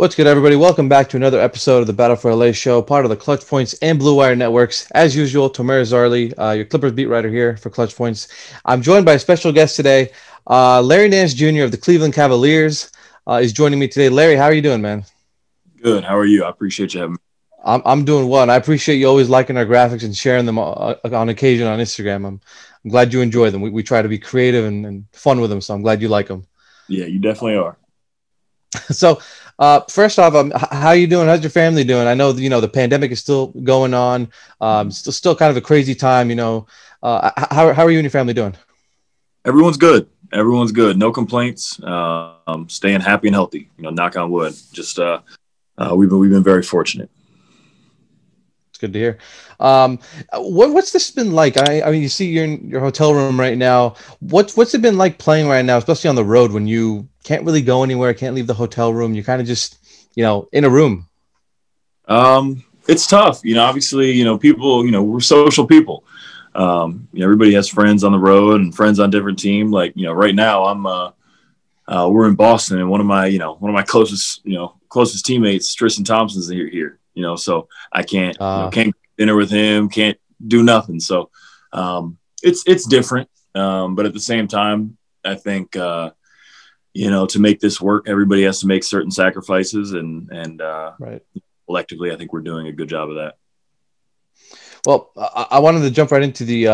What's good, everybody? Welcome back to another episode of the Battle for LA show, part of the ClutchPoints and Blue Wire Networks. As usual, Tomer Azarly, your Clippers beat writer here for ClutchPoints. I'm joined by a special guest today, Larry Nance Jr. of the Cleveland Cavaliers is joining me today. Larry, how are you doing, man? Good. How are you? I appreciate you having me. I'm doing well, and I appreciate you always liking our graphics and sharing them on occasion on Instagram. I'm glad you enjoy them. We try to be creative and fun with them, so I'm glad you like them. Yeah, you definitely are. So, first off, how are you doing? How's your family doing? I know, the pandemic is still going on. Still kind of a crazy time, how are you and your family doing? Everyone's good. Everyone's good. No complaints. Staying happy and healthy, knock on wood. Just, we've been very fortunate. It's good to hear. What's this been like? I mean, you see you're in your hotel room right now. What's it been like playing right now, especially on the road when you can't really go anywhere, can't leave the hotel room? You're kind of just, in a room. It's tough. Obviously, people, we're social people. Everybody has friends on the road and friends on different team. Like, right now we're in Boston, and one of my closest teammates, Tristan Thompson's here. So I can't dinner with him, can't do nothing. So it's different. But at the same time, I think, to make this work, everybody has to make certain sacrifices, and right. Collectively, I think we're doing a good job of that. Well, I wanted to jump right into the,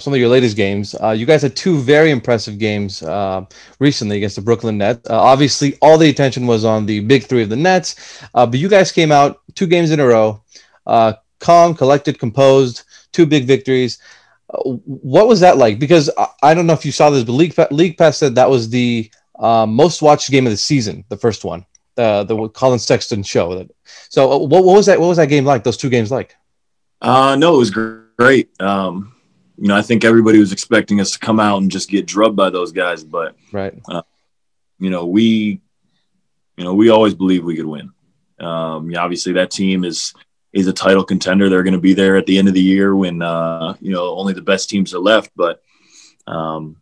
some of your latest games. You guys had two very impressive games recently against the Brooklyn Nets. Obviously, all the attention was on the big three of the Nets, but you guys came out two games in a row, calm, collected, composed, two big victories. What was that like? Because I don't know if you saw this, but League Pass said that was the most watched game of the season, the first one, the Colin Sexton show. So what was that? What was that game like? Those two games like? No, it was great. I think everybody was expecting us to come out and just get drubbed by those guys, but right. We always believe we could win. Obviously that team is a title contender. They're going to be there at the end of the year when, only the best teams are left. But, we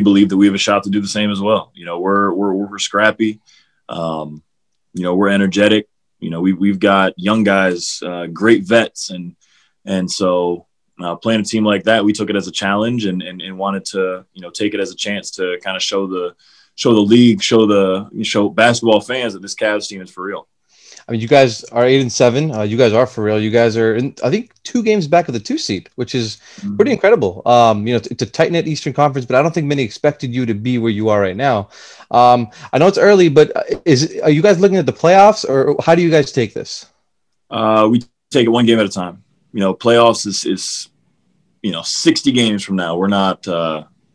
believe that we have a shot to do the same as well. We're scrappy. We're energetic. We've got young guys, great vets. And so playing a team like that, we took it as a challenge and wanted to, take it as a chance to kind of show the league, show basketball fans that this Cavs team is for real. I mean, you guys are 8-7. You guys are for real. You guys are, I think, two games back of the 2 seed, which is pretty incredible. It's a tight knit Eastern Conference, but I don't think many expected you to be where you are right now. I know it's early, but are you guys looking at the playoffs, or how do you guys take this? We take it one game at a time. Playoffs is 60 games from now. We're not.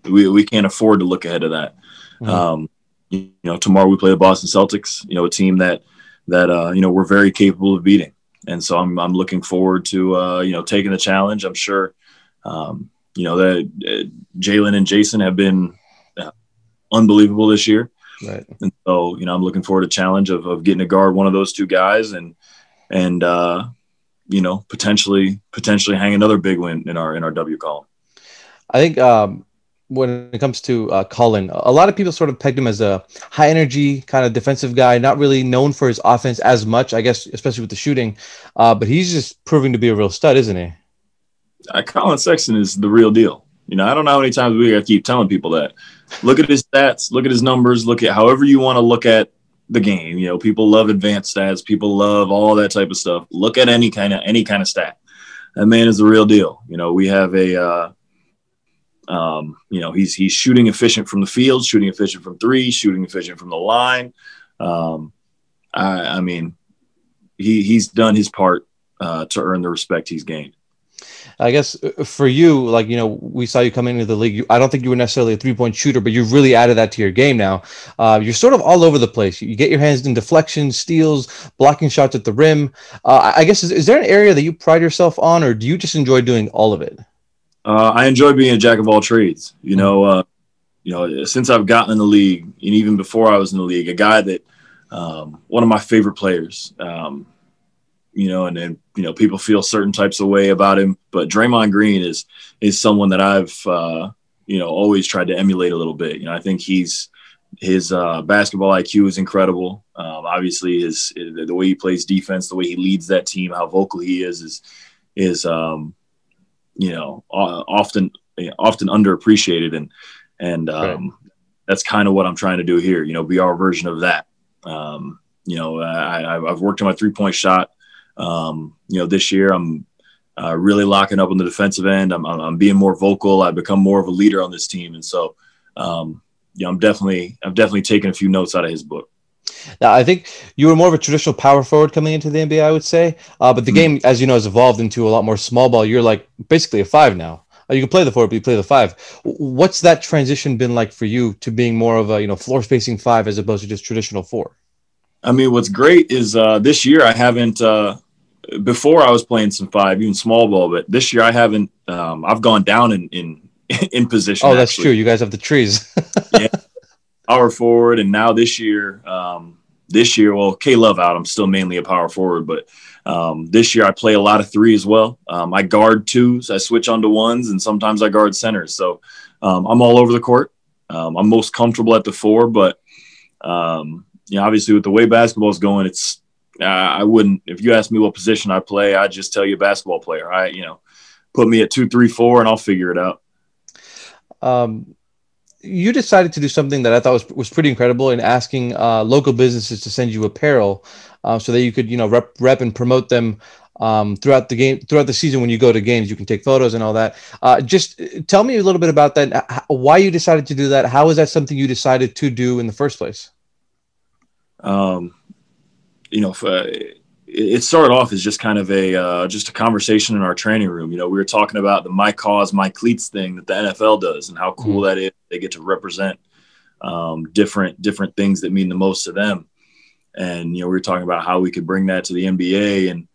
We can't afford to look ahead of that. Mm-hmm. Tomorrow we play the Boston Celtics. A team that we're very capable of beating. And so I'm looking forward to, taking the challenge. I'm sure, that Jalen and Jason have been unbelievable this year. Right. And so, I'm looking forward to challenge of getting to guard one of those two guys and potentially hang another big win in our W column. I think, when it comes to Colin, a lot of people sort of pegged him as a high energy kind of defensive guy, not really known for his offense as much, I guess, especially with the shooting. But he's just proving to be a real stud, isn't he? Colin Sexton is the real deal. I don't know how many times we got to keep telling people that. Look at his stats, look at his numbers, look at however you want to look at the game. People love advanced stats, people love all that type of stuff. Look at any kind of stat. That man is the real deal. We have a he's shooting efficient from the field, shooting efficient from three, shooting efficient from the line. I mean, he's done his part to earn the respect he's gained. I guess for you, like, we saw you come into the league. I don't think you were necessarily a three-point shooter, but you've really added that to your game now. You're sort of all over the place. You get your hands in deflections, steals, blocking shots at the rim. I guess, is there an area that you pride yourself on, or do you just enjoy doing all of it? I enjoy being a jack of all trades. Since I've gotten in the league, and even before I was in the league, a guy that one of my favorite players, and people feel certain types of way about him, but Draymond Green is someone that I've always tried to emulate a little bit. I think he's His basketball IQ is incredible. Obviously, the way he plays defense, the way he leads that team, how vocal he is often underappreciated, and that's kind of what I'm trying to do here. Be our version of that. I've worked on my 3-point shot. This year I'm really locking up on the defensive end. I'm being more vocal. I've become more of a leader on this team, and so. I've definitely taken a few notes out of his book. Now, I think you were more of a traditional power forward coming into the NBA, I would say. But the game, as you know, has evolved into a lot more small ball. You're like basically a 5 now. You can play the 4, but you play the 5. What's that transition been like for you to being more of a floor spacing 5 as opposed to just traditional 4? I mean, what's great is this year I haven't. Before I was playing some 5, even small ball, but this year I haven't. I've gone down in position. Oh, that's actually. True. You guys have the trees. Yeah, power forward, and now this year, well, K Love out. I'm still mainly a power forward, but this year I play a lot of 3 as well. I guard 2s, I switch onto 1s, and sometimes I guard centers. So I'm all over the court. I'm most comfortable at the 4, but obviously with the way basketball is going, it's I wouldn't. If you ask me what position I play, I'd just tell you basketball player. Put me at 2, 3, 4, and I'll figure it out. You decided to do something that I thought was pretty incredible in asking local businesses to send you apparel so that you could, rep and promote them throughout the game, throughout the season. When you go to games, you can take photos and all that. Just tell me a little bit about that, why you decided to do that. How is that something you decided to do in the first place? It started off as just kind of a conversation in our training room. We were talking about the My Cause, My Cleats thing that the NFL does and how cool that is. They get to represent different things that mean the most to them. And, we were talking about how we could bring that to the NBA. And,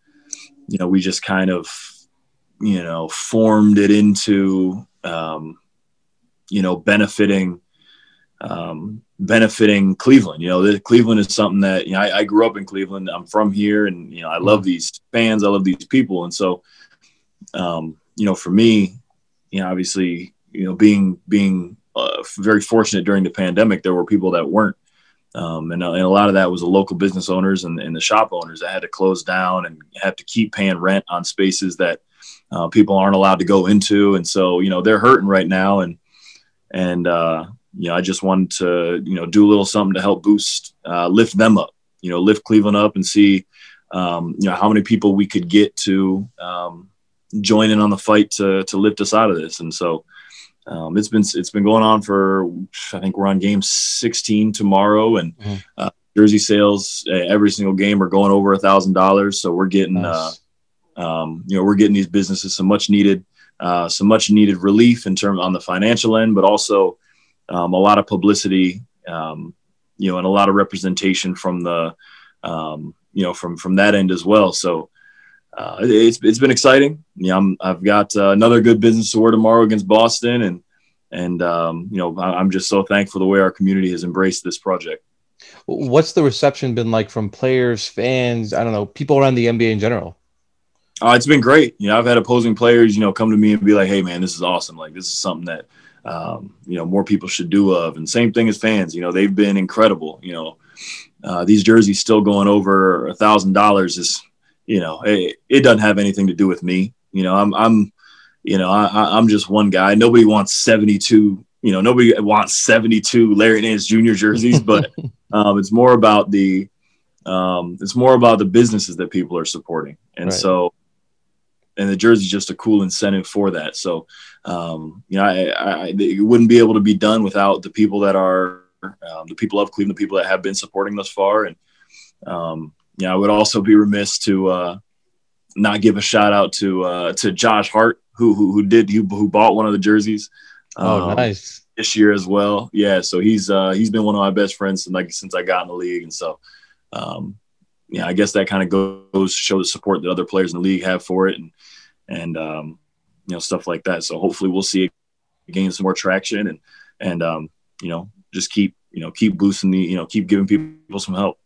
we just kind of, formed it into, benefiting Cleveland. Cleveland is something that I grew up in Cleveland. I'm from here, and I love these fans, I love these people, and so for me, obviously, being very fortunate during the pandemic, there were people that weren't, and a lot of that was the local business owners and the shop owners that had to close down and have to keep paying rent on spaces that people aren't allowed to go into, and so they're hurting right now, and I just wanted to, do a little something to help boost, lift them up, lift Cleveland up and see, how many people we could get to join in on the fight to lift us out of this. And so it's been going on for, I think we're on game 16 tomorrow, and jersey sales every single game are going over $1,000. So we're getting, nice. We're getting these businesses some much needed relief in terms on the financial end, but also, a lot of publicity, and a lot of representation from the, from that end as well. So it's been exciting. I've got another good business award tomorrow against Boston, and I'm just so thankful the way our community has embraced this project. What's the reception been like from players, fans? I don't know, people around the NBA in general. It's been great. I've had opposing players, come to me and be like, "Hey, man, this is awesome. Like, this is something that." More people should do of, and same thing as fans, they've been incredible. These jerseys still going over $1,000 is, it doesn't have anything to do with me. I'm just one guy. Nobody wants 72, nobody wants 72 Larry Nance Jr. jerseys, but, it's more about the businesses that people are supporting. And right. So, and the jersey is just a cool incentive for that. So, it wouldn't be able to be done without the people that are the people of Cleveland, the people that have been supporting thus far. And, I would also be remiss to not give a shout out to Josh Hart, who bought one of the jerseys. Nice. This year as well. Yeah. So he's been one of my best friends since I got in the league. And so, I guess that kind of goes to show the support that other players in the league have for it and stuff like that. So hopefully we'll see it gain some more traction and just keep boosting keep giving people some help.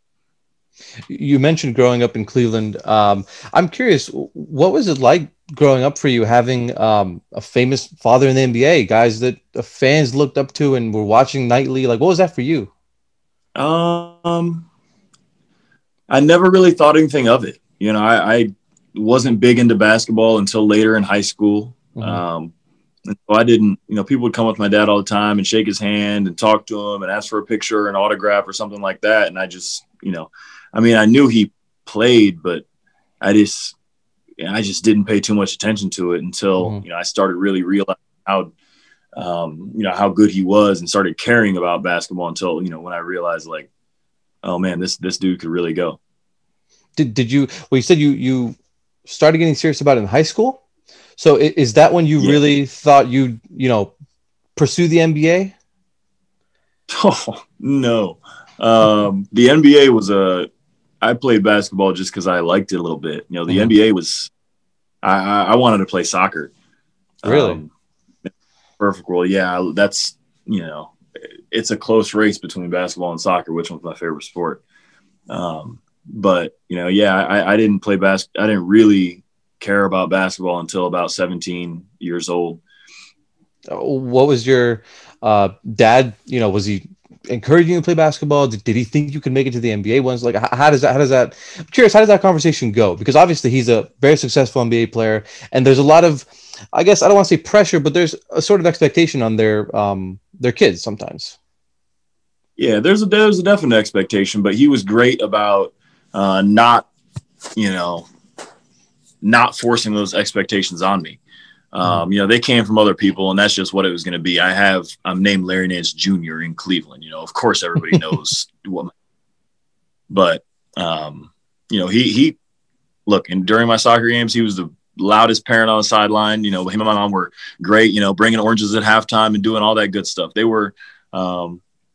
You mentioned growing up in Cleveland. I'm curious, what was it like growing up for you, having a famous father in the NBA, guys that fans looked up to and were watching nightly? Like, what was that for you? I never really thought anything of it. You know, I wasn't big into basketball until later in high school. Mm-hmm. And so I didn't, you know, people would come up to my dad all the time and shake his hand and talk to him and ask for a picture or an autograph or something like that. And I just, you know, I mean, I knew he played, but I just didn't pay too much attention to it until, mm-hmm. you know, I started really realizing how good he was and started caring about basketball until, you know, when I realized, like, oh man, this dude could really go. You said you started getting serious about it in high school. So is that when you really thought you pursue the NBA? Oh, no. The NBA was I played basketball just because I liked it a little bit. You know, the mm-hmm. NBA was, I wanted to play soccer. Really? Perfect world. Yeah, that's, you know, it's a close race between basketball and soccer, which one's my favorite sport. But, you know, yeah, I didn't play basketball. I didn't really care about basketball until about 17 years old. What was your dad, you know, was he encouraging you to play basketball? Did he think you could make it to the NBA once? Like, how does that, I'm curious, how does that conversation go? Because obviously he's a very successful NBA player and there's a lot of, I guess I don't want to say pressure, but there's a sort of expectation on their kids sometimes. Yeah, there's a definite expectation, but he was great about not forcing those expectations on me. You know, they came from other people and that's just what it was going to be. I'm named Larry Nance Jr. in Cleveland, you know, of course everybody knows you know, he look, and during my soccer games, he was the loudest parent on the sideline. You know, him and my mom were great, you know, bringing oranges at halftime and doing all that good stuff. They were,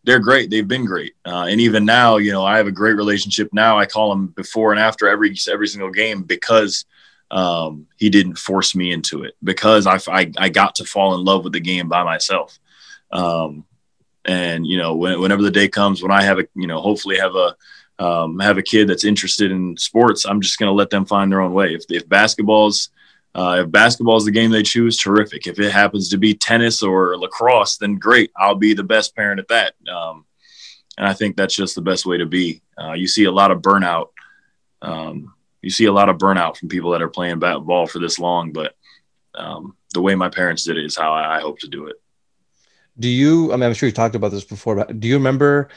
they're great. They've been great. And even now, you know, I have a great relationship now. I call him before and after every single game because, he didn't force me into it, because I got to fall in love with the game by myself. And you know, whenever the day comes, when I have hopefully have a kid that's interested in sports, I'm just going to let them find their own way. If basketball's the game they choose, terrific. If it happens to be tennis or lacrosse, then great. I'll be the best parent at that. And I think that's just the best way to be. You see a lot of burnout. You see a lot of burnout from people that are playing ball for this long, but the way my parents did it is how I hope to do it. Do you, I mean, I'm sure you talked about this before, but do you remember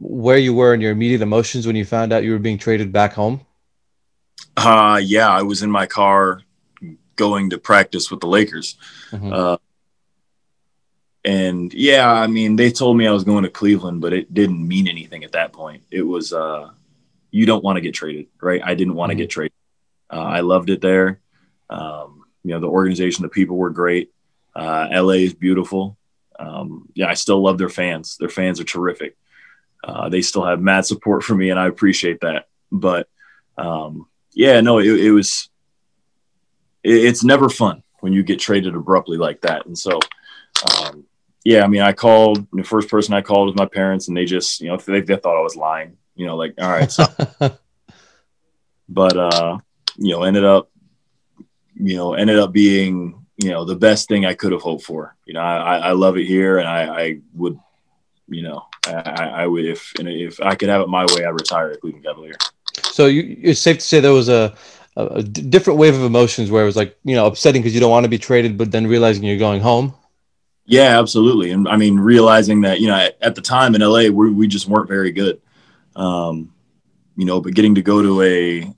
where you were in your immediate emotions when you found out you were being traded back home? Yeah, I was in my car going to practice with the Lakers. Mm-hmm. And yeah, I mean, they told me I was going to Cleveland, but it didn't mean anything at that point. It was, you don't want to get traded, right? I didn't want to get traded. I loved it there. You know, the organization, the people were great. LA is beautiful. Yeah, I still love their fans. Their fans are terrific. They still have mad support for me, and I appreciate that. But yeah, no, it's never fun when you get traded abruptly like that. And so, yeah, I mean, I called. The first person I called was my parents, and they just, you know, they thought I was lying. You know, like, all right. So, but, you know, ended up being, you know, the best thing I could have hoped for. You know, I love it here, and I would, you know, I would, if I could have it my way, I'd retire at Cleveland Cavalier. So it's safe to say there was a different wave of emotions where it was like, you know, upsetting because you don't want to be traded, but then realizing you're going home. Yeah, absolutely. And I mean, realizing that, you know, at the time in LA, we just weren't very good. You know, but getting to go to a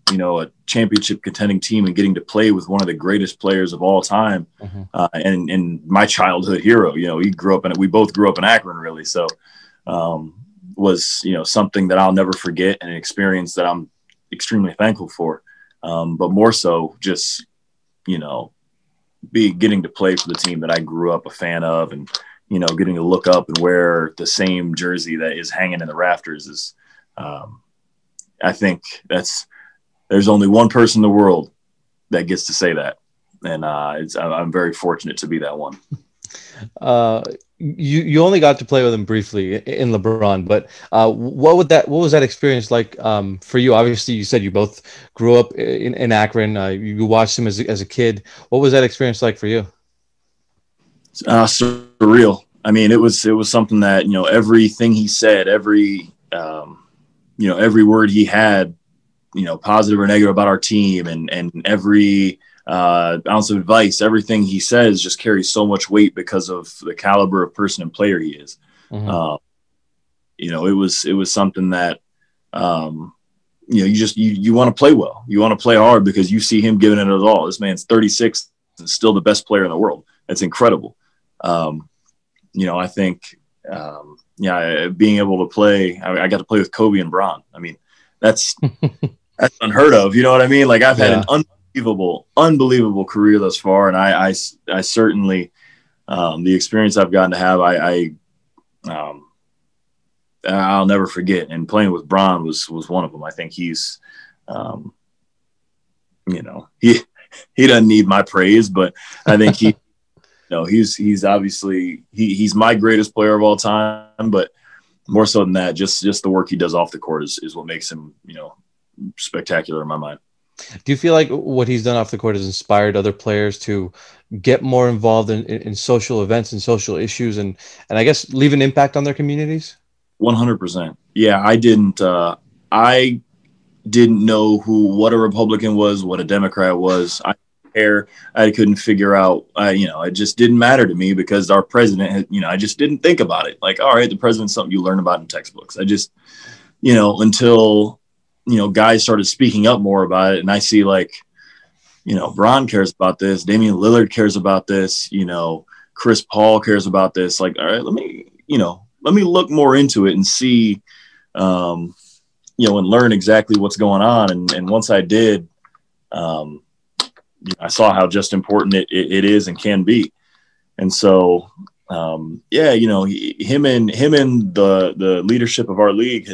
championship contending team and getting to play with one of the greatest players of all time, mm-hmm. and my childhood hero, you know, we both grew up in Akron, really. So, was, you know, something that I'll never forget and an experience that I'm extremely thankful for. But more so just, you know, getting to play for the team that I grew up a fan of, and, you know, getting to look up and wear the same jersey that is hanging in the rafters is, I think there's only one person in the world that gets to say that. And I'm very fortunate to be that one. You only got to play with him briefly in LeBron, but what was that experience like for you? Obviously, you said you both grew up in Akron. You watched him as a kid. What was that experience like for you? Surreal. I mean, it was something that, you know, everything he said, every you know, every word he had, you know, positive or negative about our team, and every ounce of advice, everything he says just carries so much weight because of the caliber of person and player he is. Mm-hmm. You know, it was something that, you know, you want to play well, you want to play hard, because you see him giving it his all. This man's 36 and still the best player in the world. That's incredible. You know, I think, yeah, being able to play, I got to play with Kobe and Bron. I mean, that's unheard of. You know what I mean? Like, I've had an unbelievable career thus far. And I certainly, the experience I've gotten to have, I'll never forget. And playing with Bron was one of them. I think he's, you know, he doesn't need my praise, but I think he, no, he's obviously he's my greatest player of all time, but more so than that, just the work he does off the court is what makes him, you know, spectacular in my mind. Do you feel like what he's done off the court has inspired other players to get more involved in social events and social issues and I guess leave an impact on their communities? 100%. Yeah, I didn't know what a Republican was, what a Democrat was. I didn't care. I couldn't figure out, you know, it just didn't matter to me because our president had, you know, I just didn't think about it. Like, all right, the president's something you learn about in textbooks. I just, you know, until, you know, guys started speaking up more about it. And I see, like, you know, Bron cares about this. Damian Lillard cares about this. You know, Chris Paul cares about this. Like, all right, let me look more into it and see, you know, and learn exactly what's going on. And once I did, you know, I saw how just important it is and can be. And so, yeah, you know, him and the leadership of our league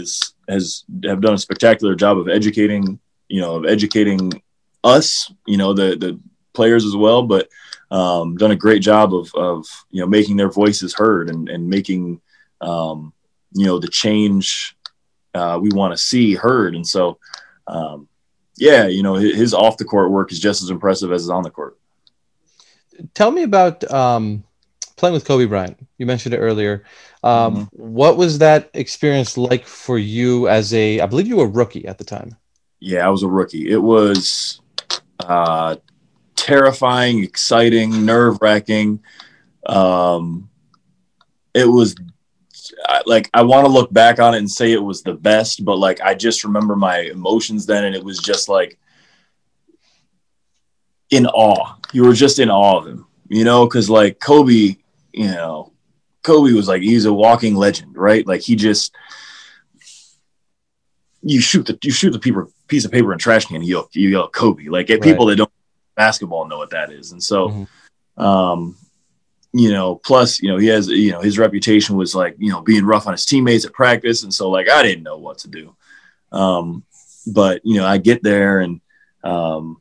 have done a spectacular job of educating, you know, us, you know, the players as well, but, done a great job of, you know, making their voices heard and making, you know, the change we want to see heard. And so, yeah, you know, his off the court work is just as impressive as his on the court. Tell me about playing with Kobe Bryant. You mentioned it earlier. What was that experience like for you as I believe you were a rookie at the time. Yeah, I was a rookie. It was terrifying, exciting, nerve-wracking. It was, like, I want to look back on it and say it was the best, but, like, I just remember my emotions then, and it was just, like, in awe. You were just in awe of him, you know, because, like, Kobe, you know, Kobe was, like, he's a walking legend, right? Like, he just, you shoot the piece of paper in trash can, you yell Kobe. Like, right. People that don't basketball know what that is. And so, you know, plus, you know, he has, you know, his reputation was, like, you know, being rough on his teammates at practice. And so, like, I didn't know what to do. But, you know, I get there and, you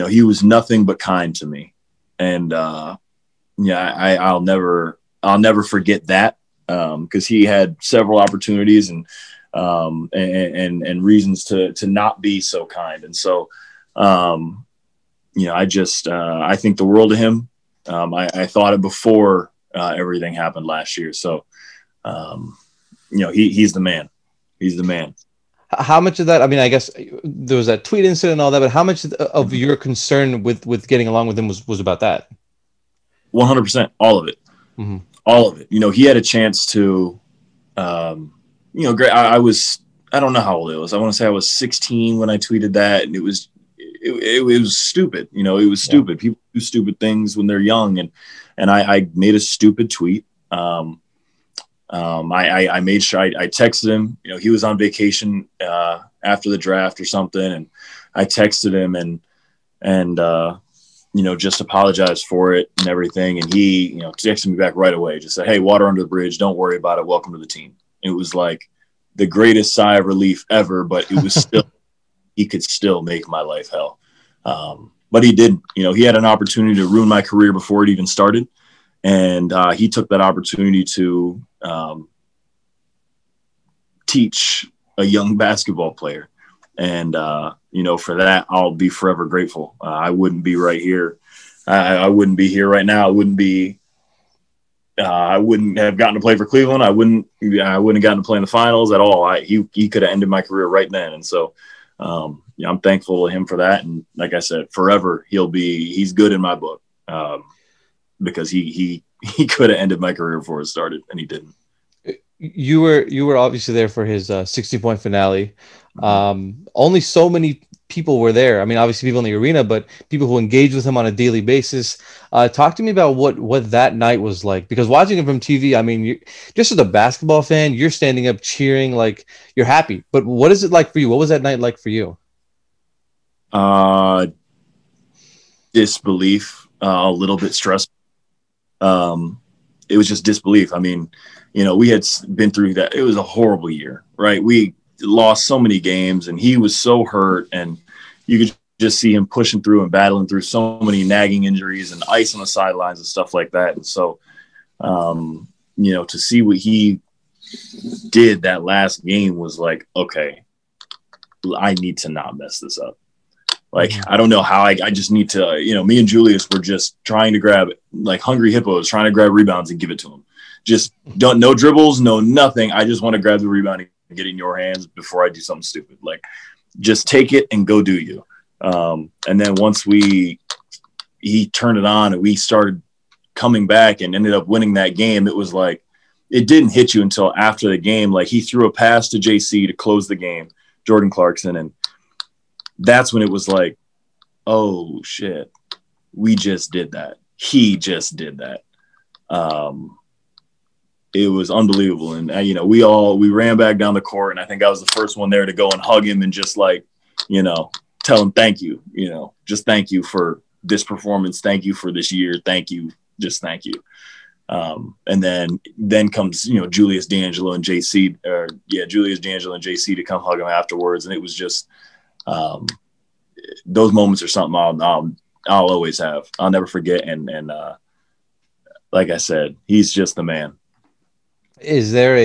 know, he was nothing but kind to me. And, yeah, I'll never forget that. 'Cause he had several opportunities and reasons to not be so kind. And so, you know, I just, I think the world of him. I thought it before everything happened last year. So, you know, he's the man. He's the man. How much of that, I mean, I guess there was that tweet incident and all that, but how much of your concern with getting along with him was about that? 100%. All of it. Mm-hmm. All of it. You know, he had a chance to, you know, great. I don't know how old I was. I want to say I was 16 when I tweeted that, and it was stupid. You know, it was stupid. Yeah. People do stupid things when they're young. And I made a stupid tweet. I made sure I texted him, you know, he was on vacation after the draft or something. And I texted him and you know, just apologized for it and everything. And he, you know, texted me back right away. Just said, "Hey, water under the bridge. Don't worry about it. Welcome to the team." It was like the greatest sigh of relief ever, but it was still, he could still make my life hell. But he didn't. You know, he had an opportunity to ruin my career before it even started. And he took that opportunity to teach a young basketball player. And, you know, for that, I'll be forever grateful. I wouldn't be right here. I wouldn't be here right now. I wouldn't be I wouldn't have gotten to play for Cleveland. I wouldn't have gotten to play in the finals at all. He could have ended my career right then. And so, yeah, I'm thankful to him for that. And like I said, forever, he's good in my book, because he could have ended my career before it started, and he didn't. You were obviously there for his 60-point finale. Only so many people were there. I mean, obviously people in the arena, but people who engage with him on a daily basis. Talk to me about what that night was like, because watching it from TV, I mean, just as a basketball fan, you're standing up cheering, like you're happy. But what is it like for you? What was that night like for you? Disbelief, a little bit stressful. It was just disbelief. I mean, you know, we had been through that. It was a horrible year, right? We lost so many games, and he was so hurt, and you could just see him pushing through and battling through so many nagging injuries and ice on the sidelines and stuff like that. And so, you know, to see what he did that last game was like, okay, I need to not mess this up. Like, I don't know how I just need to, you know, me and Julius were just trying to grab, like hungry hippos, trying to grab rebounds and give it to him. Just no dribbles, no nothing. I just want to grab the rebound and get in your hands before I do something stupid. Like, just take it and go do you. And then once he turned it on and we started coming back and ended up winning that game, it was like, it didn't hit you until after the game. Like, he threw a pass to JC to close the game, Jordan Clarkson, and that's when it was like, oh shit, we just did that. He just did that. It was unbelievable. And, you know, we ran back down the court, and I think I was the first one there to go and hug him and just, like, you know, tell him, thank you, you know, just thank you for this performance. Thank you for this year. Thank you. Just thank you. And then comes, you know, Julius, D'Angelo, and JC to come hug him afterwards. And it was just, those moments are something I'll always have. I'll never forget. And like I said, he's just the man. Is there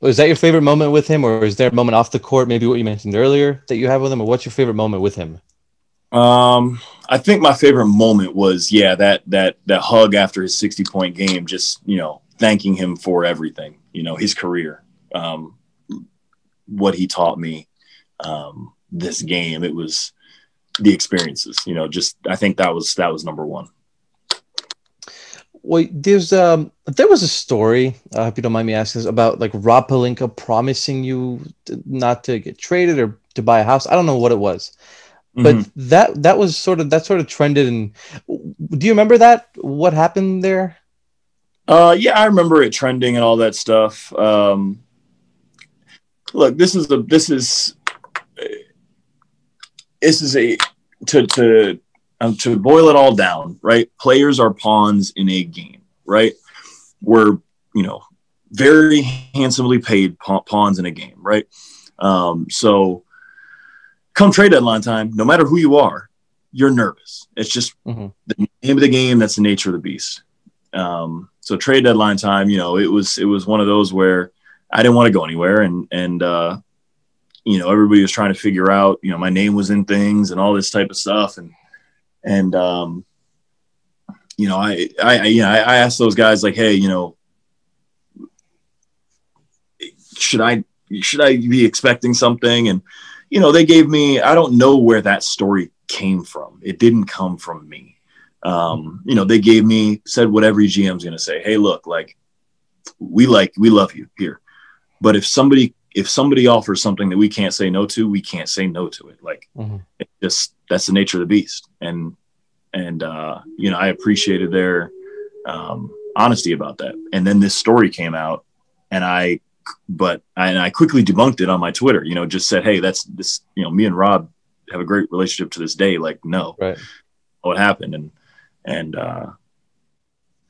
was that your favorite moment with him, or is there a moment off the court, maybe what you mentioned earlier, that you have with him, or what's your favorite moment with him? I think my favorite moment was, that hug after his 60-point game, just, you know, thanking him for everything, you know, his career, what he taught me, this game. It was the experiences, you know, just, I think that was number one. Well, there was a story, I hope you don't mind me asking this, about like Rob Pelinka promising you not to get traded or to buy a house. I don't know what it was, but that sort of trended. And do you remember that? What happened there? Yeah, I remember it trending and all that stuff. Look, to boil it all down, right? Players are pawns in a game, right? We're, you know, very handsomely paid pawns in a game, right? So come trade deadline time, no matter who you are, you're nervous. It's just the name of the game. That's the nature of the beast. So trade deadline time, you know, it was one of those where I didn't want to go anywhere. And you know, everybody was trying to figure out, you know, my name was in things and all this type of stuff. And you know, I asked those guys, like, hey, you know, should I be expecting something? And, you know, they gave me, I don't know where that story came from. It didn't come from me. You know, they gave me, said what every GM's going to say, hey, look, like, we love you here. But if somebody offers something that we can't say no to, we can't say no to it. Like, it just, that's the nature of the beast. And you know, I appreciated their honesty about that. And then this story came out, and I quickly debunked it on my Twitter, you know, just said, hey, that's this, you know, me and Rob have a great relationship to this day. Like, no, right. What happened? And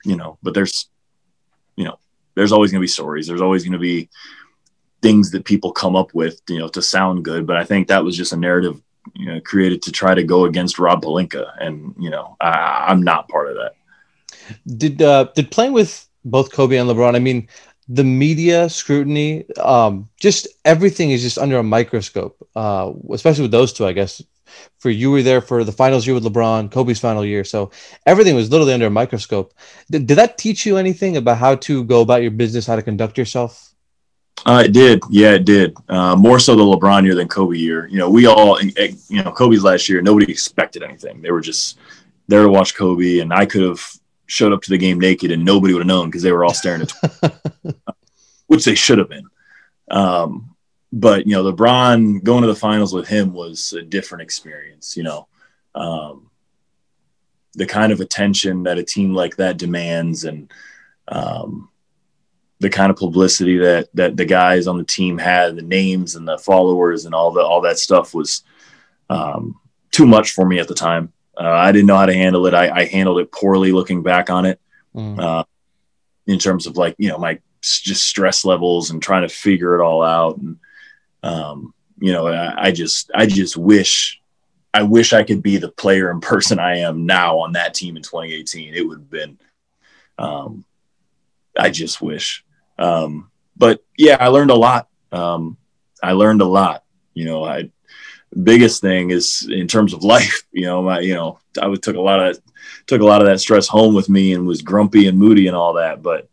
you know, but there's always going to be stories. There's always going to be things that people come up with, you know, to sound good. But I think that was just a narrative, you know, created to try to go against Rob Pelinka. And, you know, I'm not part of that. Did playing with both Kobe and LeBron, I mean, the media scrutiny, just everything is just under a microscope, especially with those two, I guess. For you were there for the finals year with LeBron, Kobe's final year. So everything was literally under a microscope. Did that teach you anything about how to go about your business, how to conduct yourself? It did. Yeah, it did. More so the LeBron year than Kobe year. You know, we all, you know, Kobe's last year, nobody expected anything. They were just there to watch Kobe, and I could have showed up to the game naked and nobody would have known because they were all staring at which they should have been. But, you know, LeBron, going to the finals with him was a different experience, you know. The kind of attention that a team like that demands, and the kind of publicity that the guys on the team had, the names and the followers and all that stuff was too much for me at the time. I didn't know how to handle it. I handled it poorly looking back on it, in terms of, like, you know, my just stress levels and trying to figure it all out. And, you know, I just wish I could be the player and person I am now on that team in 2018. It would have been, I just wish. But yeah, I learned a lot. You know, biggest thing is in terms of life, you know, I took a lot of that stress home with me and was grumpy and moody and all that. But,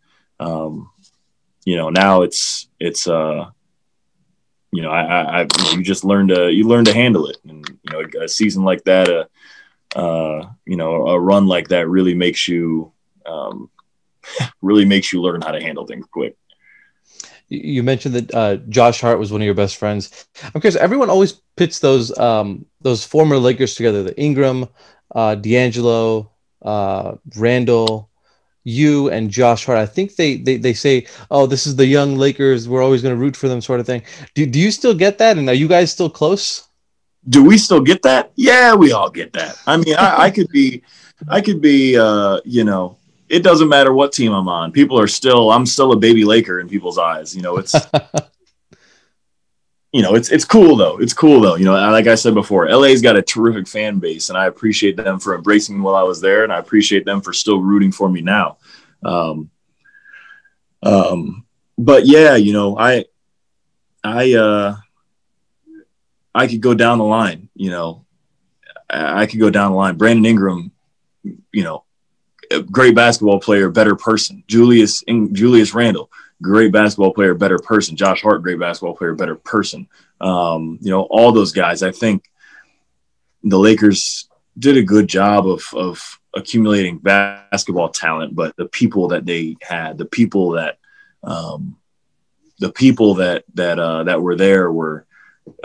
you know, now it's you know, you just learn to handle it. And, you know, a season like that, you know, a run like that really makes you learn how to handle things quick. You mentioned that Josh Hart was one of your best friends. I'm curious, everyone always pits those former Lakers together, the Ingram, D'Angelo, Randle, you and Josh Hart. I think they say, oh, this is the young Lakers, we're always going to root for them, sort of thing. Do you still get that? And are you guys still close? Do we still get that? Yeah, we all get that. I mean, I could be, you know, it doesn't matter what team I'm on. People are still, I'm still a baby Laker in people's eyes. You know, it's, you know, it's cool though. It's cool though. You know, like I said before, LA's got a terrific fan base, and I appreciate them for embracing me while I was there. And I appreciate them for still rooting for me now. But yeah, you know, I could go down the line, you know, Brandon Ingram, you know, great basketball player, better person. Julius Randle, great basketball player, better person. Josh Hart, great basketball player, better person. You know, all those guys. I think the Lakers did a good job of accumulating basketball talent, but the people that they had, the people that were there were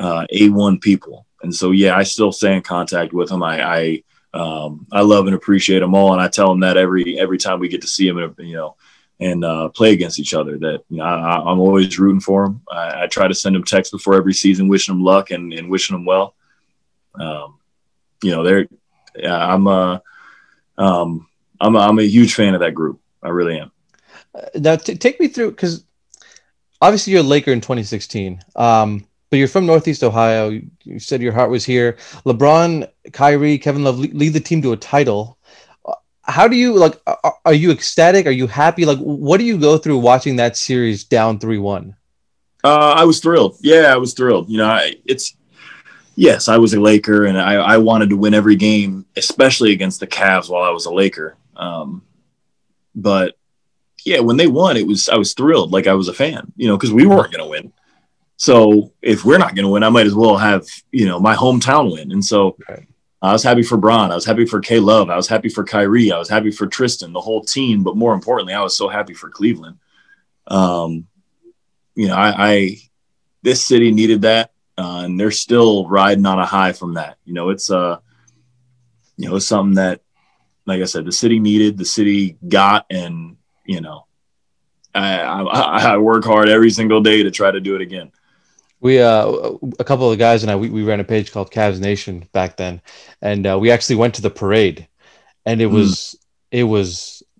A1 people. And so, yeah, I still stay in contact with them. I love and appreciate them all, and I tell them that every time we get to see them, you know, and play against each other. That, you know, I'm always rooting for them. I try to send them texts before every season, wishing them luck and wishing them well. You know, I'm a huge fan of that group. I really am. Now take me through, because obviously you're a Laker in 2016. But you're from Northeast Ohio. You said your heart was here. LeBron, Kyrie, Kevin Love lead the team to a title. How do you, like, are you ecstatic? Are you happy? Like, what do you go through watching that series down 3-1? I was thrilled. Yeah, I was thrilled. You know, yes, I was a Laker, and I wanted to win every game, especially against the Cavs while I was a Laker. But yeah, when they won, I was thrilled. Like, I was a fan, you know, because we weren't going to win. So if we're not going to win, I might as well have, you know, my hometown win. And so I was happy for Bron. I was happy for K Love. I was happy for Kyrie. I was happy for Tristan, the whole team. But more importantly, I was so happy for Cleveland. You know, this city needed that, and they're still riding on a high from that. You know, you know, it's something that, like I said, the city needed, the city got, and, you know, I work hard every single day to try to do it again. We, a couple of guys and I, we ran a page called Cavs Nation back then, and we actually went to the parade, and it was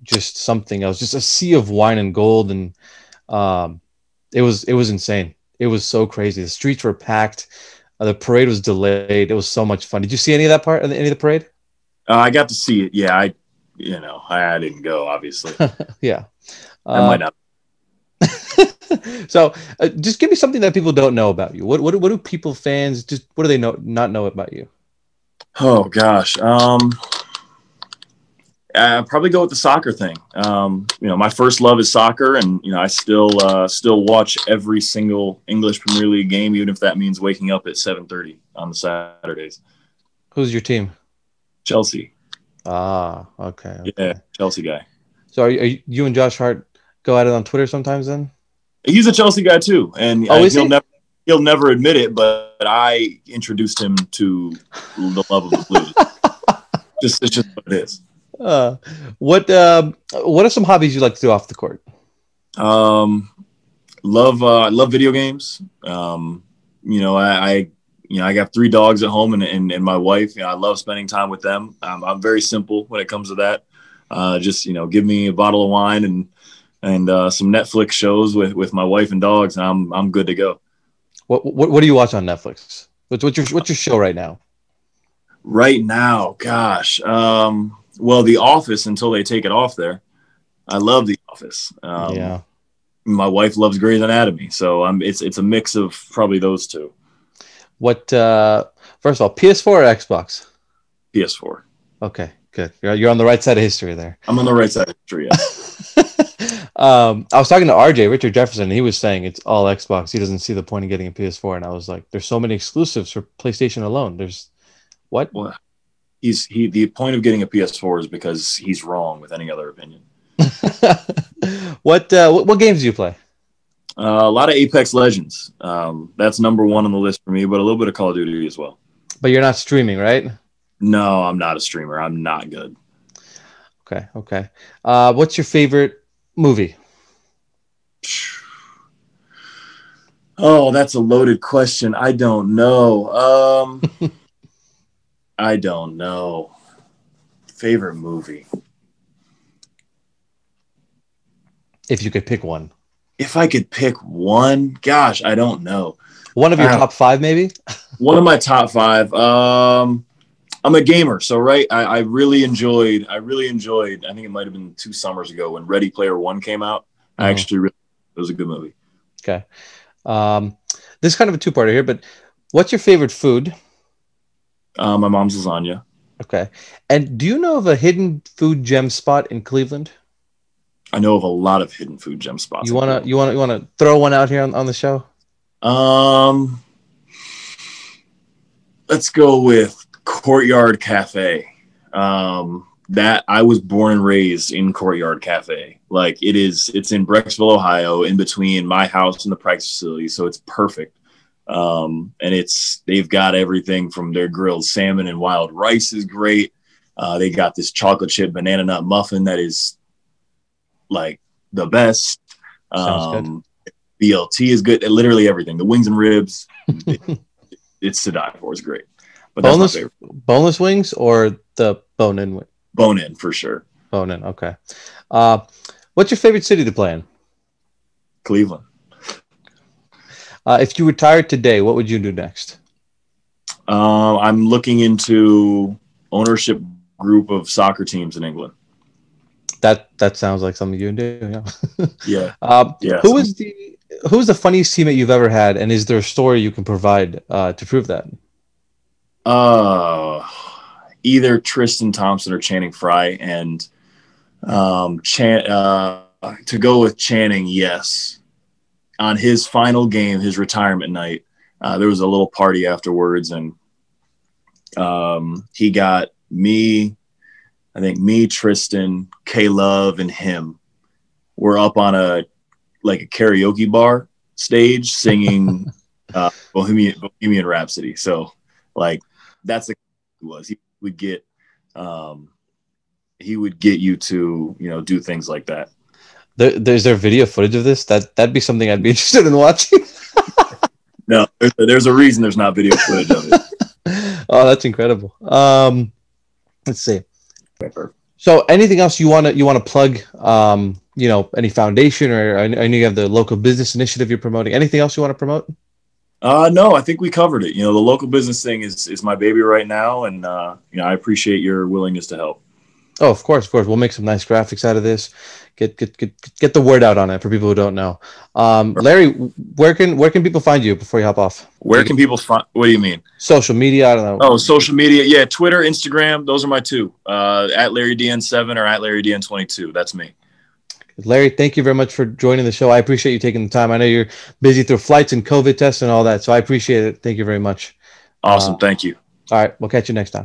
just something else, just a sea of wine and gold, and it was insane. It was so crazy. The streets were packed. The parade was delayed. It was so much fun. Did you see any of that part? Any of the parade? I got to see it. Yeah, I didn't go, obviously. Yeah, I might not. So just give me something that people don't know about you. What do people, fans, just what do they not know about you? Oh gosh. I'd probably go with the soccer thing. You know, my first love is soccer, and you know, I still watch every single English Premier League game, even if that means waking up at 7:30 on the Saturdays. Who's your team? Chelsea. Ah, okay. Yeah, Chelsea guy. So are you and Josh Hart go at it on Twitter sometimes? Then he's a Chelsea guy too, and he'll never admit it, but I introduced him to the love of the Blues. It's just what it is. What are some hobbies you like to do off the court? I love video games. You know, I got 3 dogs at home and my wife, you know, I love spending time with them. I'm very simple when it comes to that. Just, you know, give me a bottle of wine and some Netflix shows with my wife and dogs, and I'm good to go. What do you watch on Netflix? What's your show right now? Right now, gosh. Well, The Office, until they take it off there. I love The Office. Yeah. My wife loves Grey's Anatomy, so it's a mix of probably those two. What? First of all, PS4 or Xbox? PS4. Okay, good. You're on the right side of history there. I'm on the right side of history. Yeah. I was talking to RJ, Richard Jefferson, and he was saying it's all Xbox. He doesn't see the point in getting a PS4, and I was like, "There's so many exclusives for PlayStation alone." There's what? Well, the point of getting a PS4 is because he's wrong with any other opinion. What games do you play? A lot of Apex Legends. That's #1 on the list for me, but a little bit of Call of Duty as well. But you're not streaming, right? No, I'm not a streamer. I'm not good. Okay. What's your favorite movie? Oh, that's a loaded question. I don't know. I don't know. Favorite movie? If you could pick one. If I could pick one, gosh, I don't know. One of your top 5, maybe? One of my top 5. I'm a gamer, so right. I really enjoyed. I think it might have been 2 summers ago when Ready Player One came out. Mm-hmm. I actually really, it was a good movie. Okay, this is kind of a two-parter here, but what's your favorite food? My mom's lasagna. Okay, and do you know of a hidden food gem spot in Cleveland? I know of a lot of hidden food gem spots. You wanna throw one out here on the show? Let's go with Courtyard Cafe. That I was born and raised in Courtyard Cafe. Like it's in Brecksville, Ohio, in between my house and the practice facility, so it's perfect. And they've got everything from their grilled salmon and wild rice is great. They got this chocolate chip banana nut muffin that is like the best. BLT is good. Literally everything. The wings and ribs. It's to die for. It's great. But boneless wings or the bone-in wing? Bone-in for sure. Bone-in. Okay. What's your favorite city to play in? Cleveland. If you retired today, what would you do next? I'm looking into ownership group of soccer teams in England. That sounds like something you do. Yeah. Yeah. Who was the funniest teammate you've ever had, and is there a story you can provide to prove that? Either Tristan Thompson or Channing Frye, and to go with Channing, yes. On his final game, his retirement night, there was a little party afterwards, and he got me. I think me, Tristan, K Love, and him were up on a karaoke bar stage singing Bohemian Rhapsody. So like that's it was. He would get you to, you know, do things like that. There's video footage of this? That'd be something I'd be interested in watching. No, there's a reason there's not video footage of it. Oh, that's incredible. Let's see. So anything else you want to plug, you know, any foundation, or I know you have the local business initiative you're promoting. Anything else you want to promote? No, I think we covered it. You know, the local business thing is my baby right now. And, you know, I appreciate your willingness to help. Oh, of course, of course. We'll make some nice graphics out of this. Get the word out on it for people who don't know. Larry, where can people find you before you hop off? Where can people find? What do you mean? Social media. I don't know. Oh, social media. Yeah, Twitter, Instagram. Those are my two. At LarryDN7 or at LarryDN22. That's me. Larry, thank you very much for joining the show. I appreciate you taking the time. I know you're busy through flights and COVID tests and all that, so I appreciate it. Thank you very much. Awesome. Thank you. All right. We'll catch you next time.